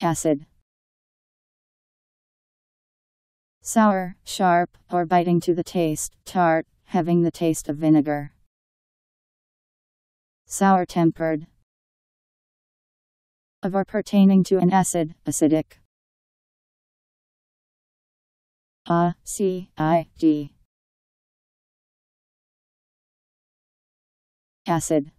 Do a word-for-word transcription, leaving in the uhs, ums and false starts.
acid. Sour, sharp, or biting to the taste, tart, having the taste of vinegar. Sour-tempered. Of or pertaining to an acid, acidic. A C I D. Acid.